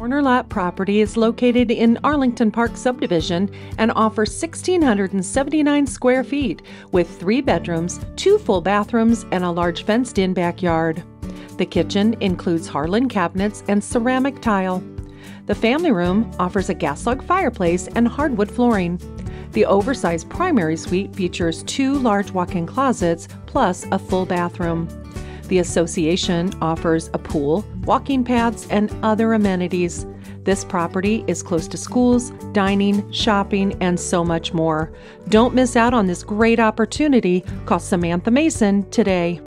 Corner lot property is located in Arlington Park subdivision and offers 1,679 square feet with 3 bedrooms, 2 full bathrooms, and a large fenced-in backyard. The kitchen includes Harlan cabinets and ceramic tile. The family room offers a gas log fireplace and hardwood flooring. The oversized primary suite features 2 large walk-in closets plus a full bathroom. The association offers a pool, walking paths, and other amenities. This property is close to schools, dining, shopping, and so much more. Don't miss out on this great opportunity. Call Samantha Mason today.